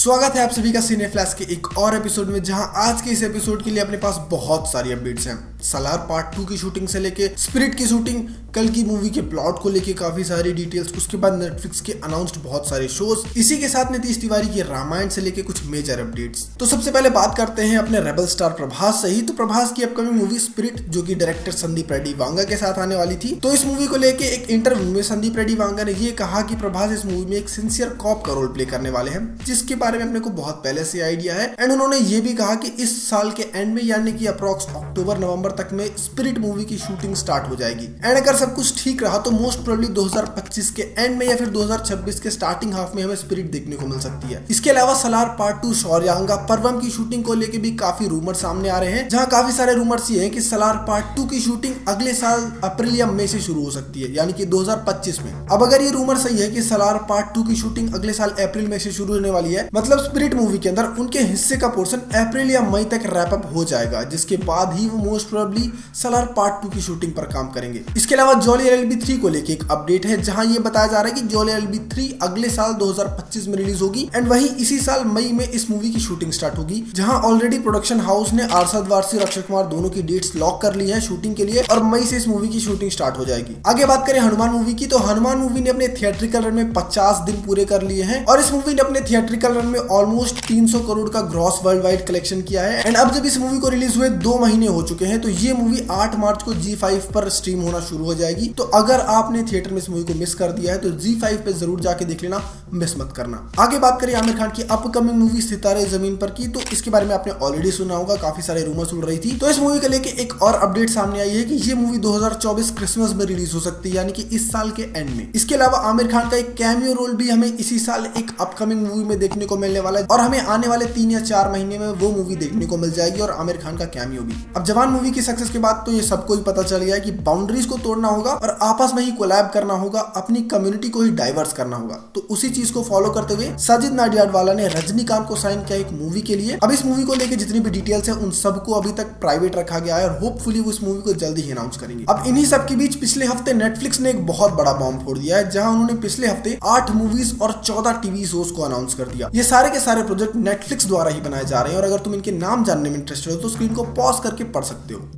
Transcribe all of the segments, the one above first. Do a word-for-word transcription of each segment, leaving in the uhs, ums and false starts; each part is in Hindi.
स्वागत है आप सभी का सिने-फ्लैश के एक और एपिसोड में, जहां आज के इस एपिसोड के लिए अपने पास बहुत सारी अपडेट्स हैं। सलार पार्ट टू की शूटिंग से लेके स्पिरिट की शूटिंग, कल की मूवी के प्लॉट को लेके काफी सारी डिटेल्स, उसके बाद नेटफ्लिक्स के अनाउंस्ड बहुत सारे शोज, इसी के साथ नितीश तिवारी के रामायण से लेके कुछ मेजर अपडेट्स। तो सबसे पहले बात करते हैं अपने रेबल स्टार प्रभास से ही। तो प्रभास की अपकमिंग मूवी स्पिरिट, जो की डायरेक्टर संदीप रेड्डी वांगा के साथ आने वाली थी, तो इस मूवी को लेके एक इंटरव्यू में संदीप रेड्डी वांगा ने यह कहा कि प्रभास इस मूवी में एक सिंसियर कॉप का रोल प्ले करने वाले हैं, जिसके बारे में अपने को बहुत पहले से आइडिया है। एंड उन्होंने ये भी कहा कि इस साल के एंड में यानी कि अप्रॉक्स अक्टूबर नवंबर तक में स्पिरिट मूवी की शूटिंग स्टार्ट हो जाएगी। एंड अगर सब कुछ ठीक रहा तो मोस्ट प्रोबेबली दो हज़ार पच्चीस के एंड में या फिर दो हज़ार छब्बीस के स्टार्टिंग हाफ में हमें स्पिरिट देखने को मिल सकती है। इसके अलावा सलार पार्ट टू शौर्यांगा पर्वम की शूटिंग को लेकर भी काफी रूमर सामने आ रहे हैं, जहाँ काफी सारे रूमर्स ये है की सलार पार्ट टू की शूटिंग अगले साल अप्रैल या मई से शुरू हो सकती है, यानी कि दो हज़ार पच्चीस में। अब अगर ये रूमर सही है की सलार पार्ट टू की शूटिंग अगले साल अप्रैल में से शुरू होने वाली है, मतलब स्पिरिट मूवी के अंदर उनके हिस्से का पोर्शन अप्रैल या मई तक रैप अप हो जाएगा, जिसके बाद ही वो most probably Salaar part two की शूटिंग पर काम करेंगे। इसके अलावा जॉली एलएलबी थ्री को लेके एक अपडेट है, जहां ये बताया जा रहा है कि जॉली एलएलबी थ्री अगले साल दो हज़ार पच्चीस में रिलीज होगी एंड वहीं इसी साल मई में इस मूवी की शूटिंग स्टार्ट होगी, जहां ऑलरेडी प्रोडक्शन हाउस ने आरशद वारसी और अक्षय कुमार दोनों की डेट्स लॉक कर ली है शूटिंग के लिए और मई से इस मूवी की शूटिंग स्टार्ट हो जाएगी। आगे बात करें हनुमान मूवी की, तो हनुमान मूवी ने अपने थिएट्रिकल रन में पचास दिन पूरे कर लिए हैं और इस मूवी ने अपने थिएट्रिकल में ऑलमोस्ट तीन सौ करोड़ का ग्रॉस वर्ल्ड वाइड कलेक्शन किया है। एंड अब जब इस मूवी को रिलीज हुए दो महीने हो चुके हैं, तो ये मूवी आठ मार्च को जी फाइव पर स्ट्रीम होना शुरू हो जाएगी। तो अगर आपने थिएटर में इस मूवी को मिस कर दिया है तो जी फाइव पे जरूर जाके देख लेना, मिस मत करना। आगे बात करें आमिर खान की अपकमिंग मूवी सितारे जमीन पर की, तो इसके बारे में आपने ऑलरेडी सुना होगा, काफी सारे रूमर्स उड़ रही थी। तो इस मूवी को लेकर एक और अपडेट सामने आई है कि ये मूवी दो हज़ार चौबीस क्रिसमस में रिलीज हो सकती है, यानी कि इस साल के एंड में। इसके अलावा आमिर खान का एक कैमियो रोल भी हमें इसी साल एक अपकमिंग मूवी में देखने को मिलने वाला है और हमें आने वाले तीन या चार महीने में वो मूवी देखने को मिल जाएगी और आमिर खान का कैमियो भी। अब जवान मूवी की सक्सेस के बाद तो ये सबको ही पता चल गया है कि बाउंड्रीज को तोड़ना होगा और आपस में ही कोलैब करना होगा, अपनी कम्युनिटी को ही डाइवर्स करना होगा। तो उसी चीज को फॉलो करते हुए साजिद नाडियाडवाला ने रजनीकांत को साइन किया एक मूवी के लिए। अब इस मूवी को लेकर जितनी भी डिटेल्स है उन सबको अभी तक प्राइवेट रखा गया है और होपफुली वो इस मूवी को जल्दी ही अनाउंस करेंगे। अब इन्हीं सबके बीच पिछले हफ्ते नेटफ्लिक्स ने एक बहुत बड़ा बॉम्ब फोड़ दिया है, जहां उन्होंने पिछले हफ्ते आठ मूवीज और चौदह टीवी शोज को अनाउंस कर दिया। ये सारे के सारे प्रोजेक्ट नेटफ्लिक्स द्वारा ही बनाए जा रहे हैं और अगर तुम इनके नाम जानने में इंटरेस्टेड हो तो स्क्रीन को पॉज करके पढ़ सकते हो।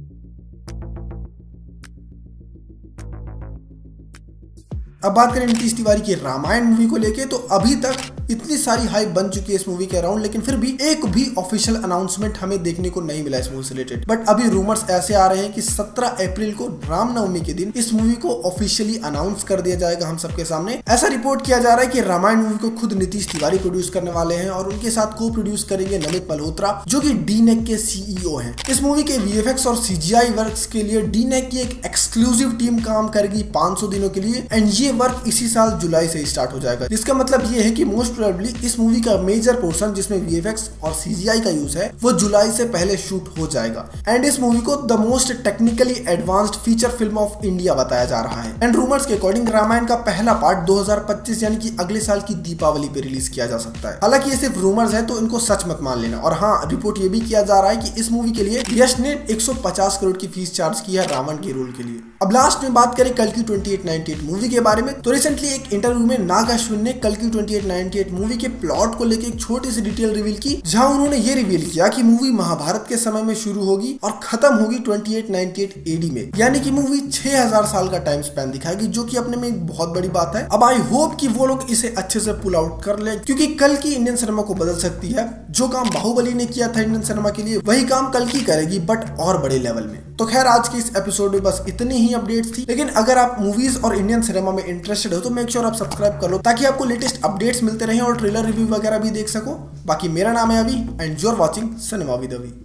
अब बात करें नीतीश तिवारी की रामायण मूवी को लेके, तो अभी तक इतनी सारी हाइप बन चुकी है इस मूवी के अराउंड, लेकिन फिर भी एक भी ऑफिशियल अनाउंसमेंट हमें देखने को नहीं मिला इस मूवी से रिलेटेड। बट अभी रूमर्स ऐसे आ रहे हैं कि सत्रह अप्रैल को रामनवमी के दिन इस मूवी को ऑफिशियली अनाउंस कर दिया जाएगा हम सबके सामने। ऐसा रिपोर्ट किया जा रहा है कि रामायण मूवी को खुद नीतीश तिवारी प्रोड्यूस करने वाले हैं और उनके साथ को प्रोड्यूस करेंगे ललित पलोत्रा, जो की डीनेग के सीईओ हैं। इस मूवी के वीएफएक्स और सीजीआई वर्क्स के लिए डीनेग की एक एक्सक्लूसिव टीम काम करेगी पाँच सौ दिनों के लिए एंड ये वर्क इसी साल जुलाई से स्टार्ट हो जाएगा। इसका मतलब ये है कि मोस्ट प्रोबेबली इस मूवी का मेजर पोर्शन जिसमें वीएफएक्स और सीजीआई का यूज है वो जुलाई से पहले शूट हो जाएगा एंड इस मूवी को the most technically advanced feature film of India बताया जा रहा है। एंड रूमर्स के अकॉर्डिंग रामायण का पहला पार्ट दो हज़ार पच्चीस यानी कि अगले साल की दीपावली पे रिलीज किया जा सकता है। हालांकि ये सिर्फ रूमर्स है तो इनको सच मत मान लेना। और हाँ, रिपोर्ट ये भी किया जा रहा है कि इस मूवी के लिए यश ने एक सौ पचास करोड़ की फीस चार्ज की है रावण के रोल के लिए। अब लास्ट में बात करें कल्कि अट्ठाईस सौ अट्ठानवे मूवी के बारे में, तो रिसेंटली एक इंटरव्यू में नाग अश्विन ने कल्कि अट्ठाईस सौ अट्ठानवे मूवी के प्लॉट को लेकर एक छोटी सी डिटेल रिवील की, जहां उन्होंने ये रिवील किया कि मूवी महाभारत के समय में शुरू होगी और खत्म होगी अट्ठाईस सौ अट्ठानवे ए डी में, यानी कि मूवी छह हज़ार साल का टाइम स्पैन दिखाएगी, जो कि अपने में एक बहुत बड़ी बात है। अब आई होप कि वो लोग इसे अच्छे से पुल आउट कर लें, क्योंकि कल की इंडियन सिनेमा को बदल सकती है। जो काम बाहुबली ने किया था इंडियन सिनेमा के लिए वही काम कल की करेगी, बट और बड़े लेवल में। तो खैर आज की इस एपिसोड में बस इतनी ही अपडेट्स थी, लेकिन अगर आप मूवीज और इंडियन सिनेमा में इंटरेस्टेड हो तो मेक श्योर आप सब्सक्राइब कर लो ताकि आपको लेटेस्ट अपडेट्स मिलते रहे और ट्रेलर रिव्यू वगैरह भी देख सको। बाकी मेरा नाम है Abhi and you are watching cinema with अभी।